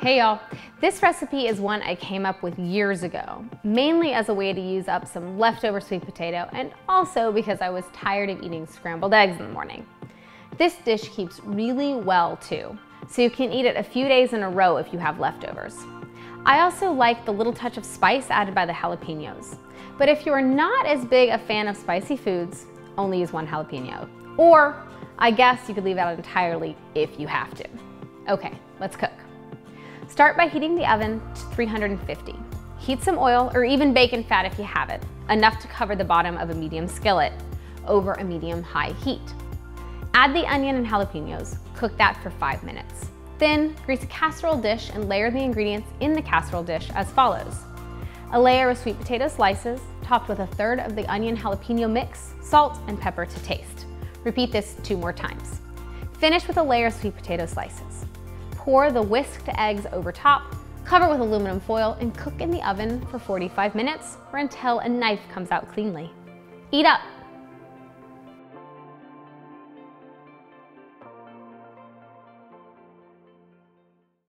Hey y'all, this recipe is one I came up with years ago, mainly as a way to use up some leftover sweet potato and also because I was tired of eating scrambled eggs in the morning. This dish keeps really well too, so you can eat it a few days in a row if you have leftovers. I also like the little touch of spice added by the jalapenos, but if you're not as big a fan of spicy foods, only use one jalapeno. Or I guess you could leave out entirely if you have to. Okay, let's cook. Start by heating the oven to 350. Heat some oil or even bacon fat if you have it, enough to cover the bottom of a medium skillet over a medium-high heat. Add the onion and jalapenos, cook that for 5 minutes. Then grease a casserole dish and layer the ingredients in the casserole dish as follows. A layer of sweet potato slices, topped with 1/3 of the onion jalapeno mix, salt and pepper to taste. Repeat this 2 more times. Finish with a layer of sweet potato slices. Pour the whisked eggs over top, cover with aluminum foil, and cook in the oven for 45 minutes or until a knife comes out cleanly. Eat up!